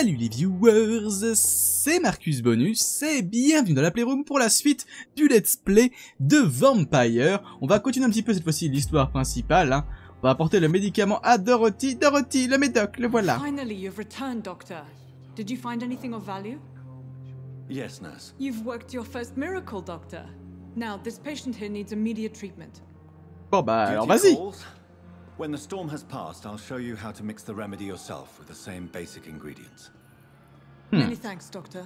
Salut les viewers, c'est Marcus Bonus et bienvenue dans la Playroom pour la suite du Let's Play de Vampyr. On va continuer un petit peu cette fois-ci l'histoire principale, hein. On va apporter le médicament à Dorothy. Dorothy, le médoc, le voilà. Finally, you've returned, Doctor. Did you find anything of value? Yes, nurse. You've worked your first miracle, Doctor. Now, this patient here needs immediate treatment. Bon bah alors vas-y. When the storm has passed, I'll show you how to mix the remedy yourself with the same basic ingredients. Many thanks, Doctor.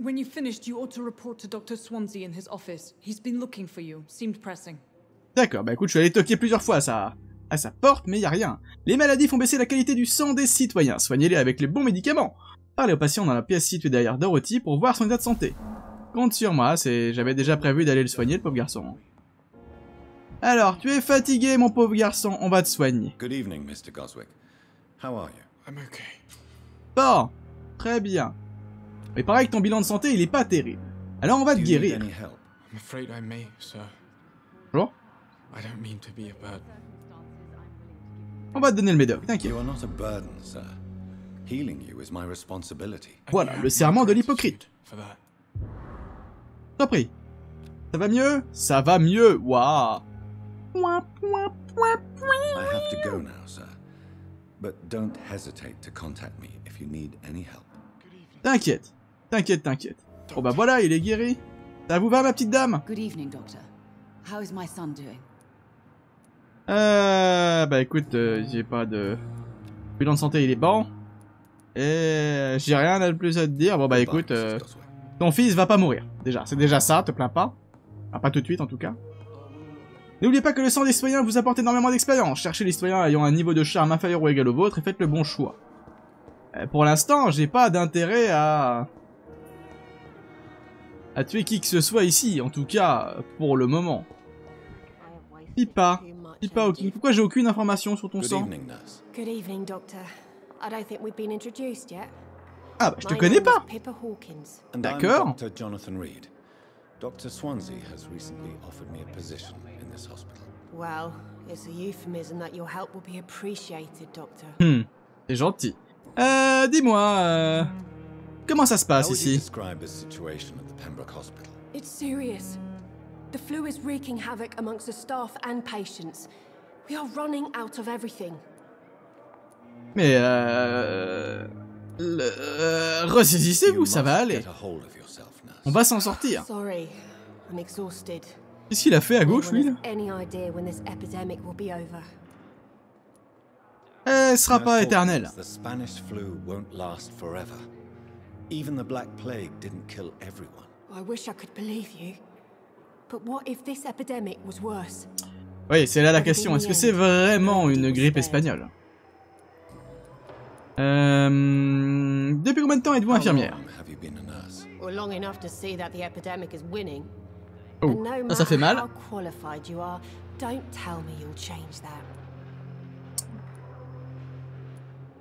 When you've finished, you ought to report to Dr Swansea in his office. He's been looking for you. Seemed pressing. D'accord, bah écoute, je suis allé toquer plusieurs fois à sa porte, mais y a rien. Les maladies font baisser la qualité du sang des citoyens. Soignez-les avec les bons médicaments. Parlez aux patients dans la pièce située derrière Dorothy pour voir son état de santé. Compte sur moi, j'avais déjà prévu d'aller le soigner, le pauvre garçon. Alors, tu es fatigué, mon pauvre garçon, on va te soigner. Good evening, Mr. Goswick. How are you? I'm okay. Bon, très bien. Mais pareil que ton bilan de santé, il est pas terrible. Alors on va te guérir. I'm afraid I may, sir. Bonjour. I don't mean to be a burden. On va te donner le médoc, t'inquiète. You are not a burden, sir. Healing you is my responsibility. Voilà, le serment de l'hypocrite. T'as pris. Ça va mieux? Ça va mieux, waouh. I have to go now, sir. But don't hesitate to contact me if you need any help. T'inquiète, t'inquiète, t'inquiète. Oh bah voilà, il est guéri. Ça vous va, ma petite dame? Good evening, doctor. How is my son doing? Bah écoute, j'ai pas de bilan de santé, il est bon. Et j'ai rien de plus à te dire. Bon bah écoute, ton fils va pas mourir. Déjà, c'est déjà ça. Te plains pas. Ah, pas tout de suite en tout cas. N'oubliez pas que le sang des citoyens vous apporte énormément d'expérience. Cherchez les citoyens ayant un niveau de charme inférieur ou égal au vôtre et faites le bon choix. Pour l'instant, j'ai pas d'intérêt à tuer qui que ce soit ici, en tout cas pour le moment. Pippa Hawkins, pourquoi j'ai aucune information sur ton sang? Ah bah je te connais pas. D'accord. Dr Jonathan Reed. Dr Swansea has recently offered me a position in this hospital. Well, it's a euphemism that your help will be appreciated, doctor. C'est gentil. Dis-moi, comment ça se passe ici? How would you describe the situation at the Pembroke hospital? It's serious. The flu is wreaking havoc amongst the staff and patients. We are running out of everything. Mais ressaisissez-vous, ça va aller. On va s'en sortir. Qu'est-ce qu'il a fait à gauche, lui, là? Elle sera pas éternelle. Oui, c'est là la question. Est-ce que c'est vraiment une grippe espagnole? Depuis combien de temps êtes-vous infirmière? Oh, ça fait mal.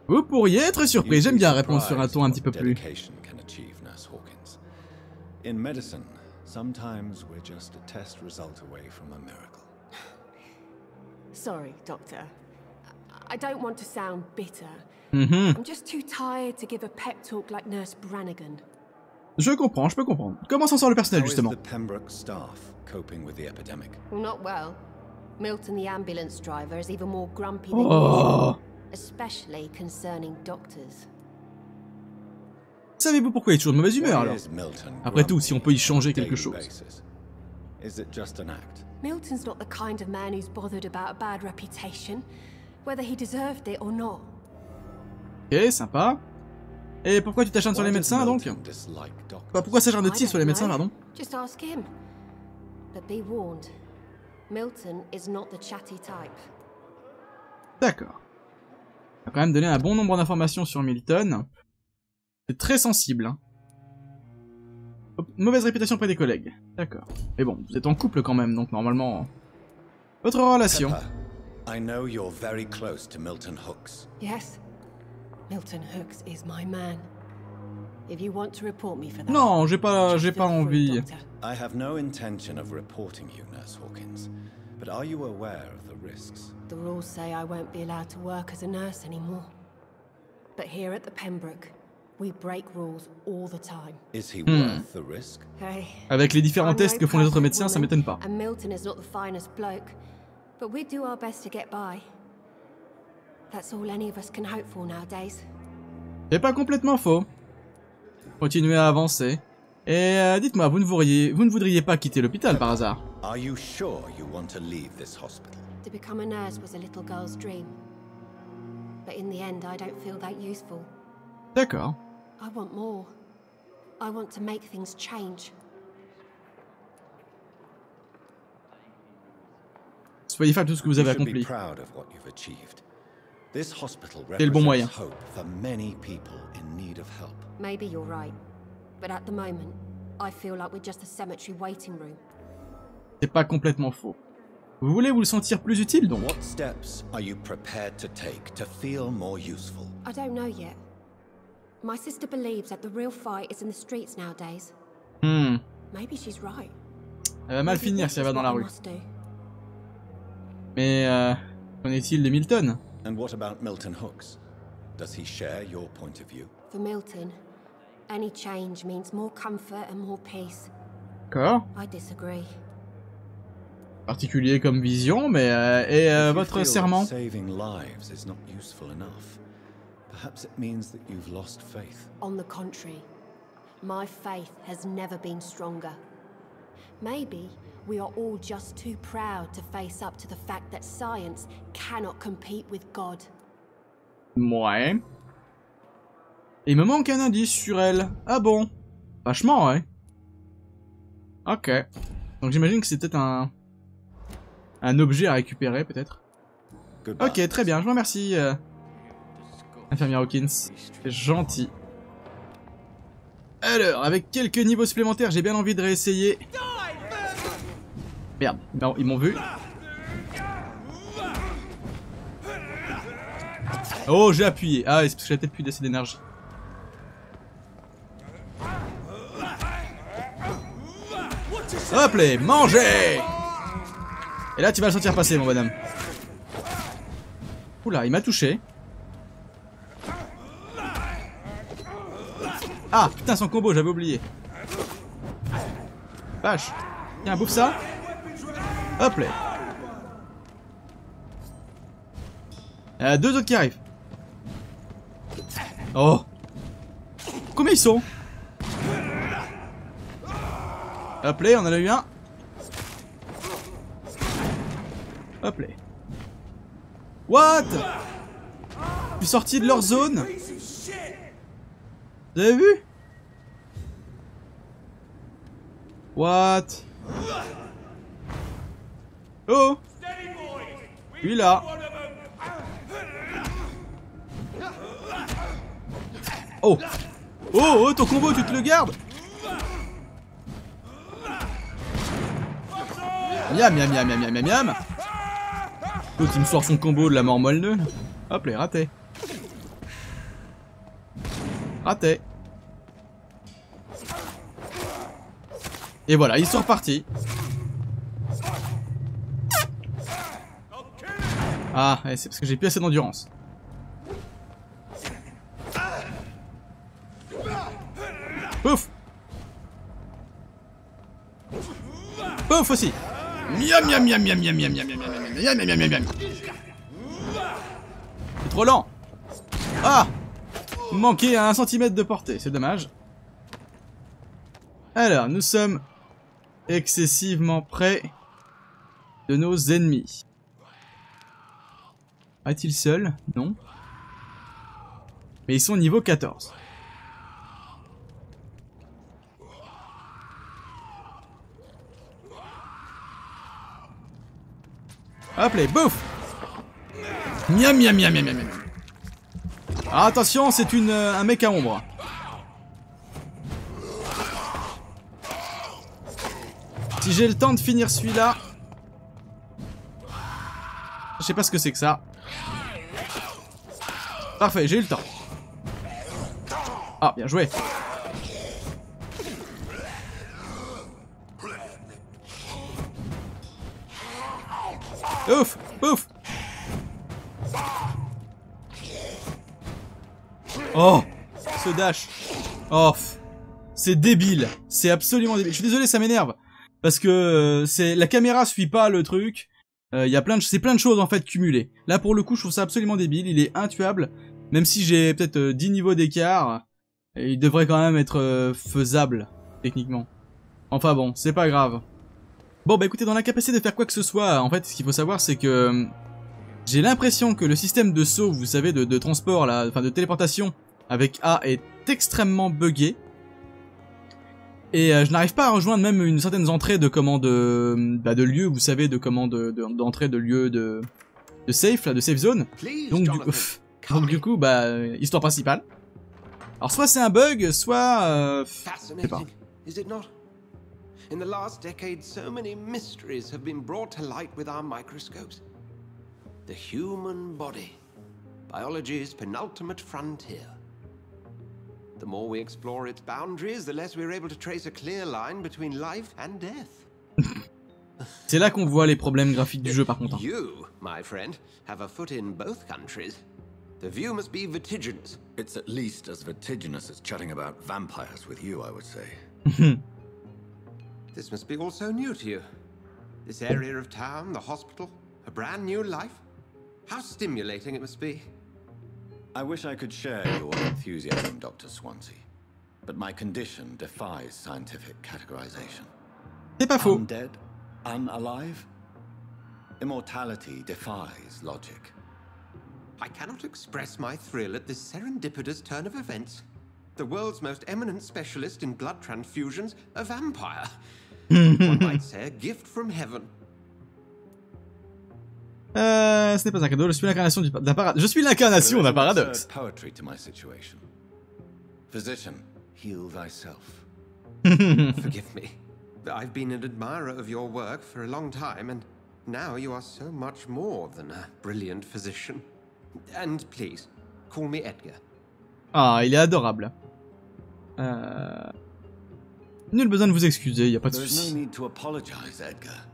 Vous pourriez être surpris, j'aime bien répondre sur un ton un petit peu plus. Sorry, doctor. I don't want to sound bitter. I'm just too tired to give a pep talk like Nurse Brannigan. Je peux comprendre. Comment s'en sort le personnel justement? How is the Pembroke staff coping with the epidemic? Not well. Milton, the ambulance driver, is even more grumpy than usual, especially concerning doctors. Savez-vous pourquoi il est toujours de mauvaise humeur alors? Après tout, si on peut y changer quelque chose. Is it just an act? Milton's not the kind of man who's bothered about a bad reputation, whether he deserved it or not. Ok, sympa. Et pourquoi tu t'acharnes sur les médecins, donc? Bah, pourquoi s'acharne-t-il sur les médecins, pardon? D'accord. On a quand même donné un bon nombre d'informations sur Milton. C'est très sensible, hein. Mauvaise réputation auprès des collègues. D'accord. Mais bon, vous êtes en couple quand même, donc normalement... Votre relation. I know you're very close to Milton Hooks. Yes. Milton Hooks is my man. If you want to report me for that. Non, j'ai pas envie. I have no intention of reporting you, Nurse Hawkins. But are you aware of the risks? The rules say I won't be allowed to work as a nurse anymore. But here at the Pembroke, we break rules all the time. Is he worth the risk? Avec les différents tests que font les autres médecins, ça m'étonne pas. And Milton is not the finest bloke, but we do our best to get by. That's all any of us can hope for nowadays. C'est pas complètement faux. Continuez à avancer. Et dites-moi, vous ne voudriez pas quitter l'hôpital par hasard? Are you sure you want to leave this hospital? To become a nurse was a little girl's dream. But in the end, I don't feel that useful. D'accord. I want more. I want to make things change. Soyez fiers de tout ce que vous avez accompli. C'est le bon moyen. Maybe you're right, but at the moment, I feel like we're just a cemetery waiting room. C'est pas complètement faux. Vous voulez vous le sentir plus utile, donc? What steps are you prepared to take to feel more useful? I don't know yet. My sister believes that the real fight is in the streets nowadays. Maybe she's right. Elle va mal finir si elle va dans la rue. Mais qu'en est-il de Milton? And what about Milton Hooks? Does he share your point of view? For Milton, any change means more comfort and more peace. D'accord. I disagree. Particulier comme vision, mais votre serment. On the contrary, my faith has never been stronger. Maybe we are all just too proud to face up to the fact that science cannot compete with God. Ouais. Il me manque un indice sur elle. Ah bon? Vachement, ouais. Ok. Donc j'imagine que c'est peut-être un objet à récupérer, peut-être. Ok, très bien, je vous remercie, infirmière Hawkins. C'est gentil. Alors, avec quelques niveaux supplémentaires, j'ai bien envie de réessayer. Merde, non, ils m'ont vu. Oh, j'ai appuyé. Ah, c'est parce que j'avais peut-être plus d'assez d'énergie. Hop les, mangez! Et là tu vas le sentir passer, mon bonhomme. Oula, il m'a touché. Ah putain, son combo, j'avais oublié. Vache. Tiens, bouffe ça. Hop là. Il y a deux autres qui arrivent. Oh. Combien ils sont? Hop là, on en a eu un. Hop là. What? Je suis sorti de leur zone. Vous avez vu? What? Oh! Lui là. Oh! Oh, oh, ton combo, tu te le gardes? Miam, miam, miam, miam, miam, miam. L'autre il me sort son combo de la mort molle nœud. Hop là, raté. Raté. Et voilà, ils sont repartis. Ah, c'est parce que j'ai plus assez d'endurance. Pouf. Pouf aussi. Miam, miam, miam, miam, miam, miam, miam, miam. C'est trop lent. Ah, manqué à 1 cm de portée, c'est dommage. Alors, nous sommes excessivement près de nos ennemis. Est-il seul? Non. Mais ils sont niveau 14. Hop là, bouffe! Miam, miam, miam, miam, miam, miam. Ah, attention, c'est un mec à ombre. Si j'ai le temps de finir celui-là... Je sais pas ce que c'est que ça. Parfait, j'ai eu le temps. Ah, bien joué. Ouf, ouf. Oh, ce dash. Oh, c'est débile. C'est absolument débile. Je suis désolé, ça m'énerve. Parce que c'est la caméra suit pas le truc. C'est plein de choses en fait cumulées. Là pour le coup, je trouve ça absolument débile. Il est intuable. Même si j'ai peut-être 10 niveaux d'écart, il devrait quand même être faisable techniquement. Enfin bon, c'est pas grave. Bon bah écoutez, dans l'incapacité de faire quoi que ce soit, en fait ce qu'il faut savoir c'est que j'ai l'impression que le système de saut, vous savez, de transport là, enfin de téléportation avec A est extrêmement buggé. Et je n'arrive pas à rejoindre même une certaine entrée de commande de lieu, vous savez, de commande d'entrée de lieu de safe là, de safe zone. Donc du coup, bah, histoire principale. Alors soit c'est un bug, soit... je sais pas. In the last decade, so many mysteries have been brought to light with our microscopes. The human body, biology's penultimate frontier. The more we explore its boundaries, the less we're able to trace a clear line between life and death. C'est là qu'on voit les problèmes graphiques du jeu par contre. You, my friend, have a foot in both countries. The view must be vertiginous. It's at least as vertiginous as chatting about vampires with you, I would say. This must be also new to you. This area of town, the hospital, a brand new life. How stimulating it must be. I wish I could share your enthusiasm, Dr Swansea, but my condition defies scientific categorization. C'est pas faux. Undead, unalive, immortality defies logic. I cannot express my thrill at this serendipitous turn of events. The world's most eminent specialist in blood transfusions, a vampire. One might say a gift from heaven. Ce n'est pas un cadeau, je suis l'incarnation d'un paradoxe. Je suis l'incarnation d'un paradoxe. Poetry to my situation. Physician, heal thyself. Forgive me. I've been an admirer of your work for a long time, and now you are so much more than a brilliant physician. And please, call me Edgar. Ah, il est adorable. Nul besoin de vous excuser, il y a pas de souci. No need to apologize, Edgar.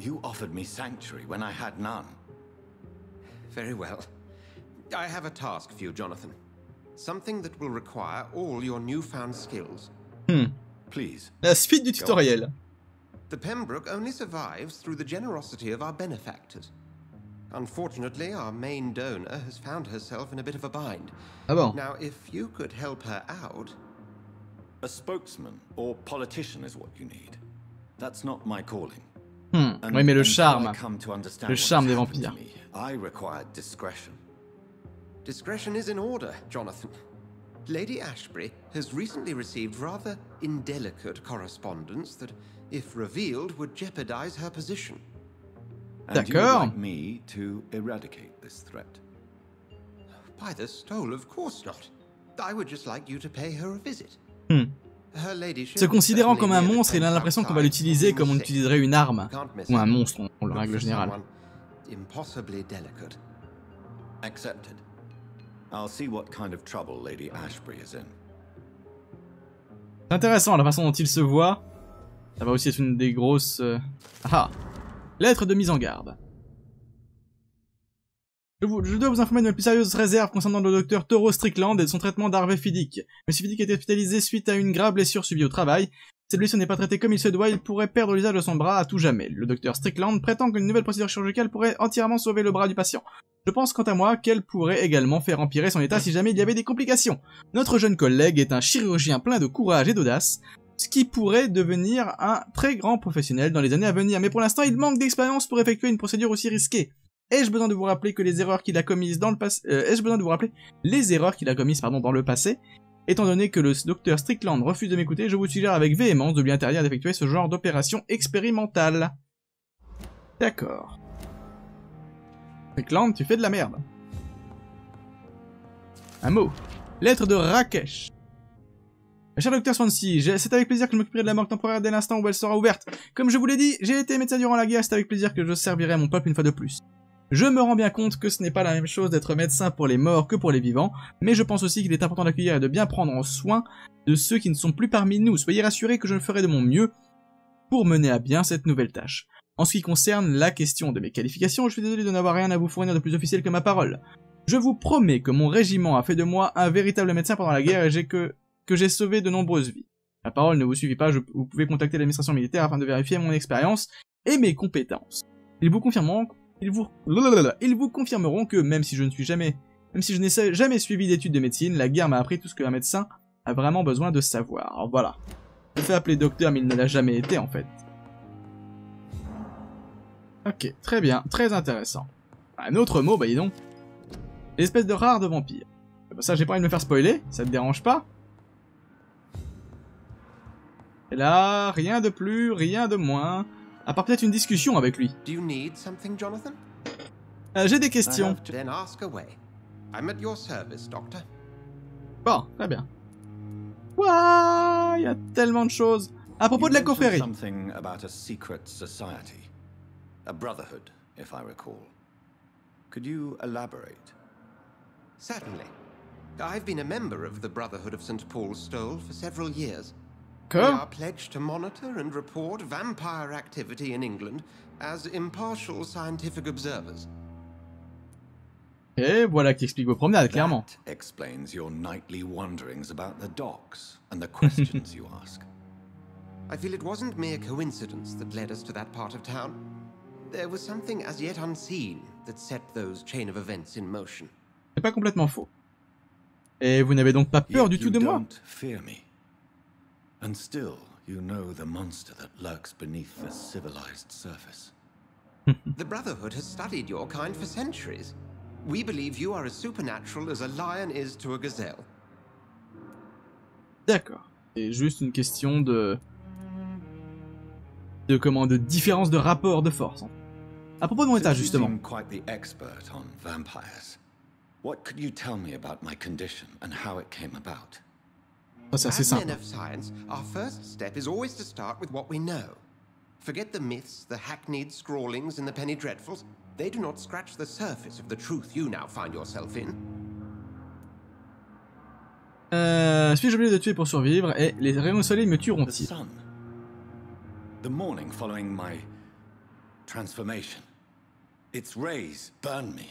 You offered me sanctuary when I had none. Very well. I have a task for you, Jonathan. Something that will require all your newfound skills. Please. La suite du tutoriel. The Pembroke only survives through the generosity of our benefactors. Unfortunately, our main donor has found herself in a bit of a bind. Ah bon. Now, if you could help her out... A spokesman or politician is what you need. That's not my calling. Oui, mais le charme des vampires. I require discretion. Discretion is in order, Jonathan. Lady Ashbury has recently received rather indelicate correspondence that, if revealed, would jeopardize her position. D'accord. Me to eradicate this threat. By the stole, of course not. I would just like you to pay her a visit. Se considérant comme un monstre, il a l'impression qu'on va l'utiliser comme on utiliserait une arme ou un monstre en règle générale. Impossibly delicate. Accepted. I'll see what kind of trouble Lady Ashbury is in. C'est intéressant la façon dont il se voit. Ça va aussi être une des grosses. Ah. Lettre de mise en garde. Je dois vous informer de mes plus sérieuses réserves concernant le docteur Thoreau Strickland et de son traitement d'Harvey Fiddick. Monsieur Fiddick a été hospitalisé suite à une grave blessure subie au travail. Cette blessure n'est pas traitée comme il se doit, il pourrait perdre l'usage de son bras à tout jamais. Le docteur Strickland prétend qu'une nouvelle procédure chirurgicale pourrait entièrement sauver le bras du patient. Je pense quant à moi qu'elle pourrait également faire empirer son état si jamais il y avait des complications. Notre jeune collègue est un chirurgien plein de courage et d'audace, ce qui pourrait devenir un très grand professionnel dans les années à venir. Mais pour l'instant, il manque d'expérience pour effectuer une procédure aussi risquée. Ai-je besoin de vous rappeler que les erreurs qu'il a commises dans le passé... dans le passé. Étant donné que le docteur Strickland refuse de m'écouter, je vous suggère avec véhémence de lui interdire d'effectuer ce genre d'opération expérimentale. D'accord. Strickland, tu fais de la merde. Un mot. Lettre de Rakesh. Cher Dr Swansea, c'est avec plaisir que je m'occuperai de la mort temporaire dès l'instant où elle sera ouverte. Comme je vous l'ai dit, j'ai été médecin durant la guerre, c'est avec plaisir que je servirai à mon peuple une fois de plus. Je me rends bien compte que ce n'est pas la même chose d'être médecin pour les morts que pour les vivants, mais je pense aussi qu'il est important d'accueillir et de bien prendre soin de ceux qui ne sont plus parmi nous. Soyez rassurés que je ferai de mon mieux pour mener à bien cette nouvelle tâche. En ce qui concerne la question de mes qualifications, je suis désolé de n'avoir rien à vous fournir de plus officiel que ma parole. Je vous promets que mon régiment a fait de moi un véritable médecin pendant la guerre et j'ai sauvé de nombreuses vies. La parole ne vous suffit pas, vous pouvez contacter l'administration militaire afin de vérifier mon expérience et mes compétences. Ils vous confirmeront que même si je n'ai jamais suivi d'études de médecine, la guerre m'a appris tout ce qu'un médecin a vraiment besoin de savoir. Alors voilà. Je me fais appeler docteur, mais il ne l'a jamais été en fait. Ok, très bien, très intéressant. Un autre mot, bah dis donc. L'espèce de rare de vampire. Ça, j'ai pas envie de me faire spoiler, ça te dérange pas? Et là, rien de plus, rien de moins. À part peut-être une discussion avec lui. J'ai des questions. Bon, très bien. Waouh, il y a tellement de choses. À propos de la confrérie. A brotherhood, if I recall. Could you elaborate? Certainly. I've been a member of the Brotherhood of Saint Paul's Stole for several years. We are pledged to monitor and report vampire activity in England as impartial scientific observers. Et voilà qui explique vos promenades, clairement. That explains your nightly wanderings about the docks and the questions you ask. I feel it wasn't mere coincidence that led us to that part of town. There was something as yet unseen that set those chain of events in motion. C'est pas complètement faux. Et vous n'avez donc pas peur du tout de moi? Fear me. And still, you know the monster that lurks beneath the civilized surface. The Brotherhood has studied your kind for centuries. We believe you are as supernatural as a lion is to a gazelle. D'accord. C'est juste une question de différence de rapport de force. À propos de mon état, justement. Ça, c'est assez simple. Suis-je obligé de tuer pour survivre et les rayons soleil me tueront-ils? The morning following my transformation, its rays burned me.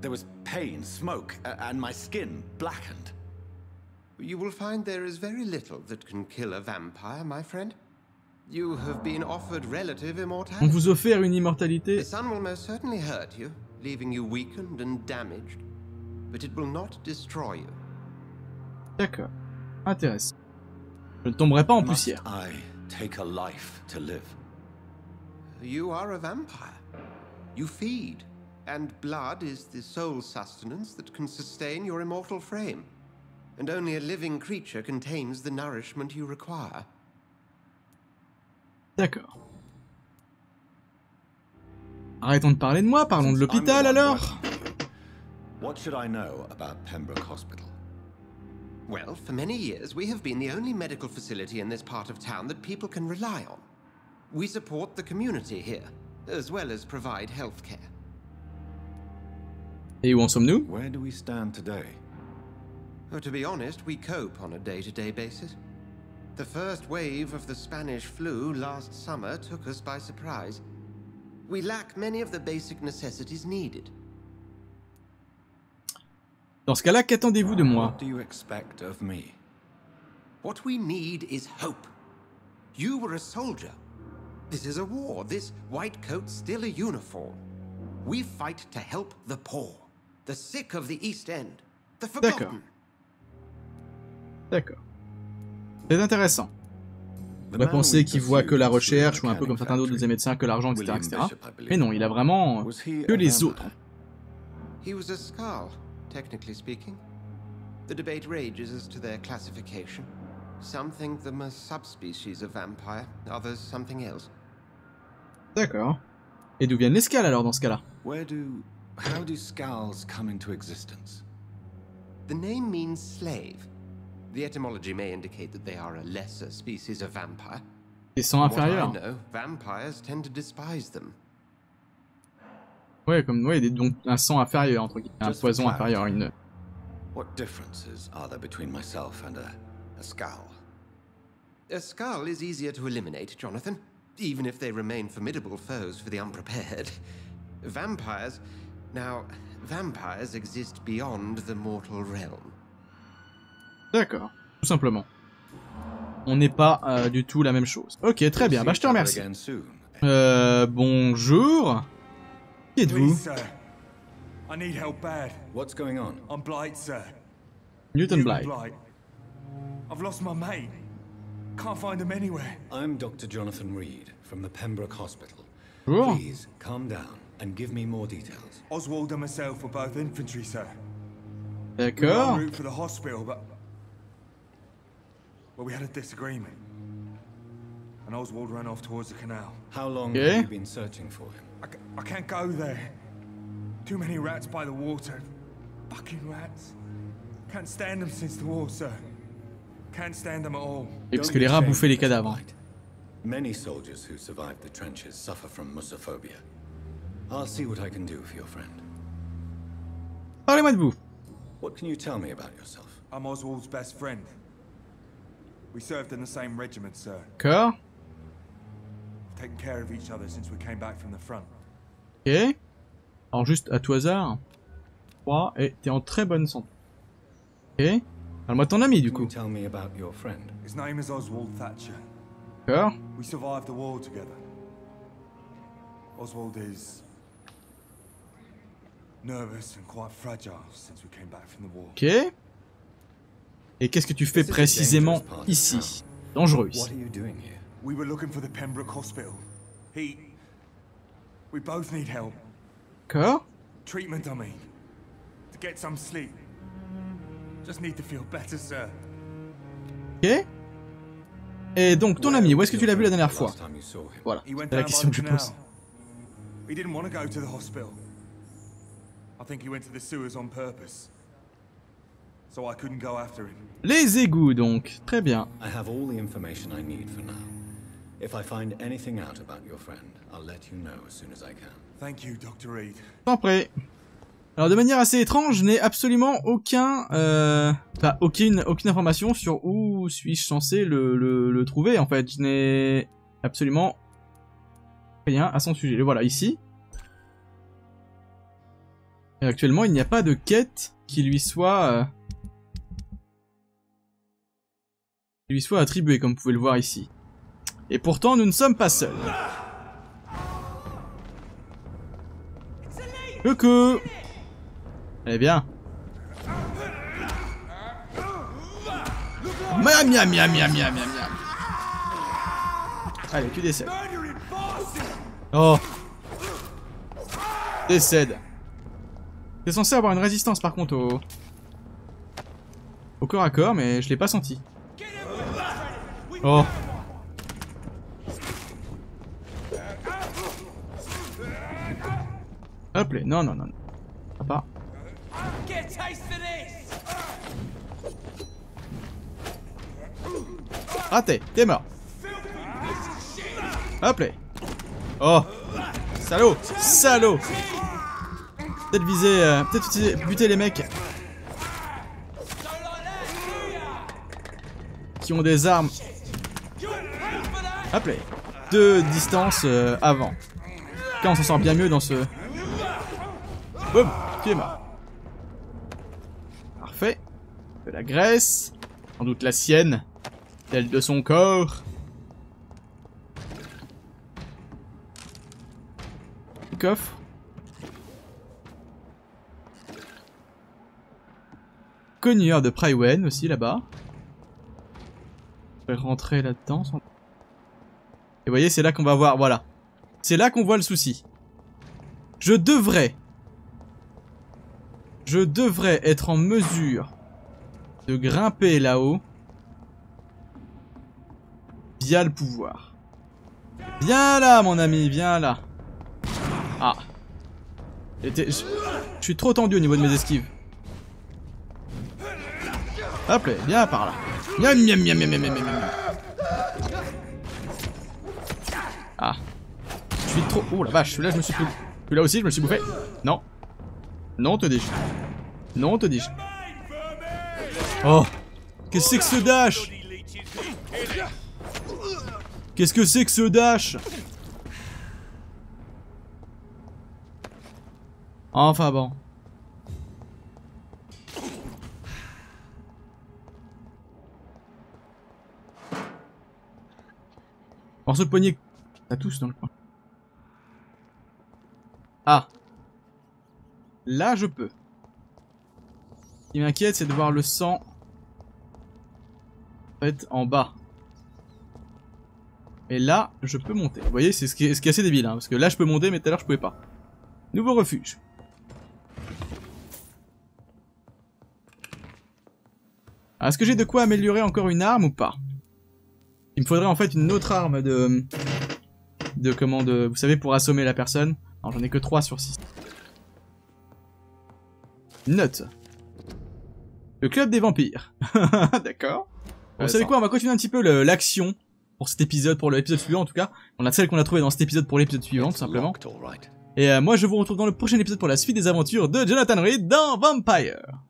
There was pain, smoke, and my skin blackened. You will find there is very little that can kill a vampire, my friend. You have been offered relative immortality. On vous offert une immortalité. The sun will most certainly hurt you, leaving you weakened and damaged, but it will not destroy you. D'accord. Intéressant. Je ne tomberai pas en poussière. Take a life to live. You are a vampire. You feed, and blood is the sole sustenance that can sustain your immortal frame. And only a living creature contains the nourishment you require. D'accord. Arrêtons de parler de moi, parlons de l'hôpital alors. What should I know about Pembroke Hospital? Well, for many years, we have been the only medical facility in this part of town that people can rely on. We support the community here, as well as provide healthcare. Et où en sommes-nous? Where do we stand today? Oh, to be honest, we cope on a day-to-day basis. The first wave of the Spanish flu last summer took us by surprise. We lack many of the basic necessities needed. Dans ce cas-là, qu'attendez-vous de moi? What we need is hope. You were a soldier. This is a war. This white coat's still a uniform. We fight to help the poor, the sick of the East End, the forgotten. D'accord. C'est intéressant. On va penser qu'il voit que la recherche, ou un peu comme certains d'autres des médecins, que l'argent, etc., etc. Mais non, il a vraiment que les autres. He was a skull. Technically speaking, the debate rages as to their classification. Some think them a subspecies of vampire, others something else. D'accord. Et d'où viennent les scales alors dans ce cas-là? How do scales come into existence? The name means slave. The etymology may indicate that they are a lesser species of vampire. Ils sont inférieurs. What I know, vampires tend to despise them. Ouais, comme ouais, donc un sang inférieur, entre guillemets, un poison inférieur, une. What differences are there between myself and a skull? A skull is easier to eliminate, Jonathan, even if they remain formidable foes for the unprepared. Vampires, Now, vampires exist beyond the mortal realm. D'accord, tout simplement. On n'est pas du tout la même chose. Ok, très bien, bah je te remercie. Bonjour. Qui êtes-vous? Newton Blight. I've lost my mate. Can't find him anywhere. I'm Dr Jonathan Reed from the Pembroke Hospital. Please calm down and give me more details. Oswald and myself were both infantry, sir. D'accord. We were for the hospital, but we had a disagreement. And Oswald ran off towards the canal. How long have you been searching for him? I can't go there. Too many rats by the water. Fucking rats. Can't stand them since the war, sir. Can't stand them at all. Et parce que les rats bouffaient les cadavres. Many soldiers who survived the trenches suffer from Russophobia. I'll see what I can do for your friend. Parlez-moi de vous. What can you tell me about yourself? I'm Oswald's best friend. We served in the same regiment, sir. D'accord. We've taken care of each other since we came back from the front. Ok. Alors juste à tout hasard. 3 et t'es en très bonne santé. Ok. Parle-moi ton ami du coup. His name is Oswald Thatcher. D'accord. We survived the war together. Oswald is nervous and quite fragile since we came back from the war. Ok. Et qu'est-ce que tu fais précisément ici? Dangereux. We were looking for the Pembroke Hospital. We both need help. D'accord. Treatment, I mean. To get some sleep. Just need to feel better, sir. Ok. Et donc ton ami, où est-ce que tu l'as vu la dernière fois? Voilà, c'est la question que je pose. He didn't want to go to the hospital. I think he went to the sewers on purpose. So I couldn't go after him. Les égouts donc, très bien. I have all the information I need for now. If I find anything out about your friend, I'll let you know as soon as I can. Thank you, Dr. Reed. T'en prie. Alors de manière assez étrange, je n'ai absolument aucun, aucune information sur où suis-je censé le trouver en fait. Je n'ai absolument rien à son sujet. Le voilà ici. Et actuellement, il n'y a pas de quête qui lui soit, attribuée, comme vous pouvez le voir ici. Et pourtant, nous ne sommes pas seuls. Coucou. Allez bien. Miam miam miam miam miam miam. Allez, tu décèdes. Oh. Décède. T'es censé avoir une résistance par contre au... corps à corps, mais je l'ai pas senti. Oh. Hop là, non non non. À part. Raté, t'es mort. Hop là. Oh. Salaud. Salaud. Peut-être viser, peut-être buter les mecs qui ont des armes. Hop là. De distance avant. Quand on s'en sort bien mieux dans ce... Boum. Tu es mort. Parfait. De la graisse. Sans doute la sienne. Celle de son corps. Le coffre. Cogneur de Prywen aussi là-bas. Je vais rentrer là-dedans. Sans... Et vous voyez, c'est là qu'on va voir. Voilà. C'est là qu'on voit le souci. Je devrais être en mesure de grimper là-haut via le pouvoir. Viens là, mon ami, viens là. Ah. Je suis trop tendu au niveau de mes esquives. Hop là, viens par là. Miam, miam, miam, miam, miam, miam, miam. Ah. Je suis trop... Oh la vache, celui-là, je me suis... Celui-là aussi, je me suis bouffé. Non. Non, te dis-je. Non, te dis-je. Oh. Qu'est-ce que c'est que ce dash? Qu'est-ce que c'est que ce dash? Enfin bon. Morceau de poignet. T'as tous dans le coin. Ah. Là, je peux. Ce qui m'inquiète, c'est de voir le sang. En fait, en bas. Et là, je peux monter. Vous voyez, c'est ce qui est assez débile, hein, parce que là, je peux monter, mais tout à l'heure, je pouvais pas. Nouveau refuge. Alors, est-ce que j'ai de quoi améliorer encore une arme ou pas? Il me faudrait en fait une autre arme de commande, vous savez, pour assommer la personne. Alors j'en ai que 3 sur 6. Note. Le club des vampires. D'accord. Vous savez quoi, on va continuer un petit peu l'action pour cet épisode, pour l'épisode suivant en tout cas. On a celle qu'on a trouvée dans cet épisode pour l'épisode suivant tout simplement. Et moi je vous retrouve dans le prochain épisode pour la suite des aventures de Jonathan Reed dans VAMPYR.